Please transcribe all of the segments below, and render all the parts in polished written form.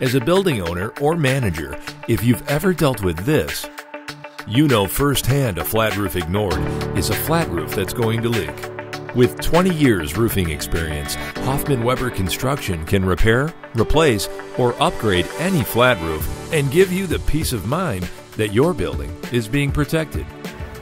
As a building owner or manager, if you've ever dealt with this, you know firsthand a flat roof ignored is a flat roof that's going to leak. With 20 years roofing experience, Hoffman Weber Construction can repair, replace, or upgrade any flat roof and give you the peace of mind that your building is being protected.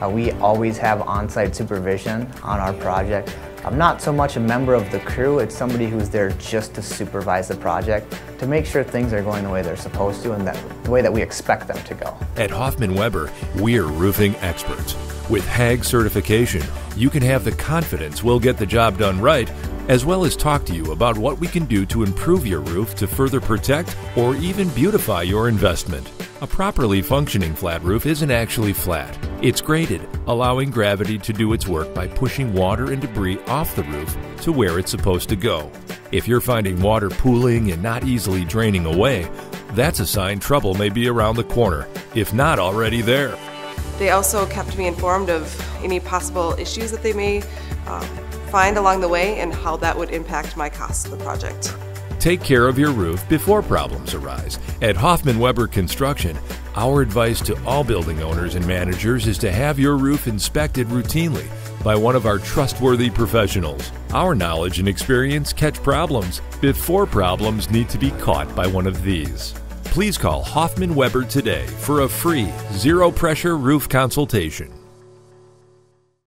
We always have on-site supervision on our project. I'm not so much a member of the crew, it's somebody who's there just to supervise the project to make sure things are going the way they're supposed to and the way that we expect them to go. At Hoffman Weber, we're roofing experts. With HAAG certification, you can have the confidence we'll get the job done right, as well as talk to you about what we can do to improve your roof to further protect or even beautify your investment. A properly functioning flat roof isn't actually flat. It's graded, allowing gravity to do its work by pushing water and debris off the roof to where it's supposed to go. If you're finding water pooling and not easily draining away, that's a sign trouble may be around the corner, if not already there. They also kept me informed of any possible issues that they may find along the way and how that would impact my cost of the project. Take care of your roof before problems arise. At Hoffman Weber Construction, our advice to all building owners and managers is to have your roof inspected routinely by one of our trustworthy professionals. Our knowledge and experience catch problems before problems need to be caught by one of these. Please call Hoffman Weber today for a free, zero-pressure roof consultation.